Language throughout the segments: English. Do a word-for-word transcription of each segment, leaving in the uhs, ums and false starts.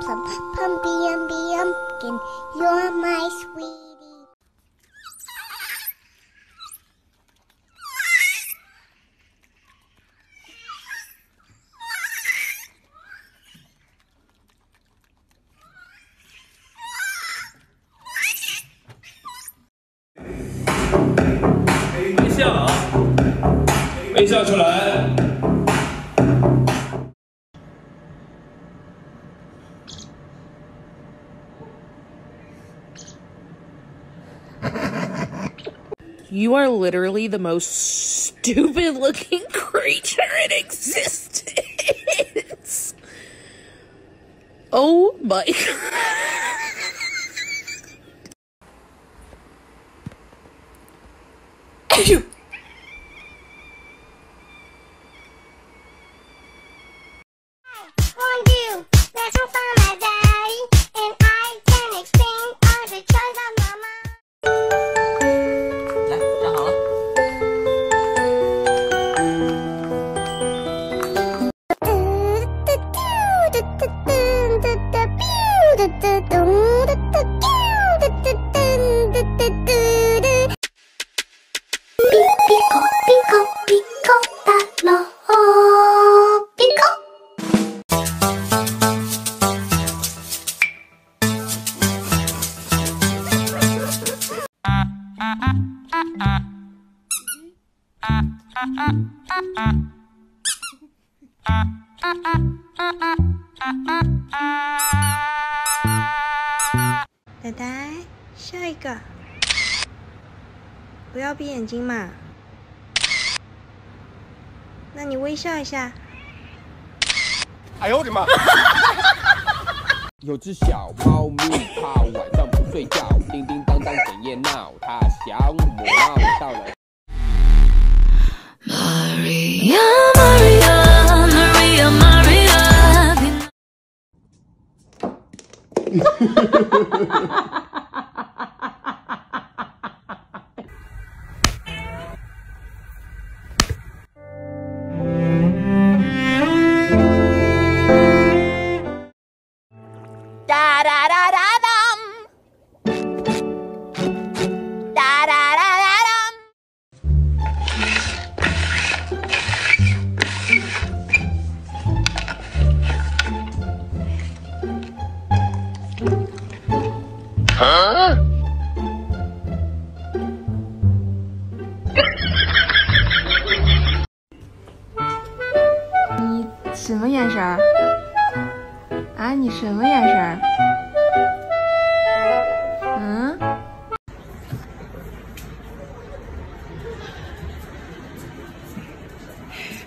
plum, pumpy, umby, umpkin, you're my sweet. You are literally the most stupid looking creature in existence. Oh my God. Dada， 下一个，不要闭眼睛嘛。那你微笑一下。哎呦我的妈！有只小猫咪，它晚上不睡觉，叮叮当当整夜闹，它想我到了。Maria, Maria, Maria, Maria. 什么眼神儿啊？你什么眼神儿？嗯？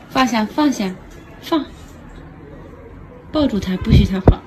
放下，放下，放！抱住他，不许他跑。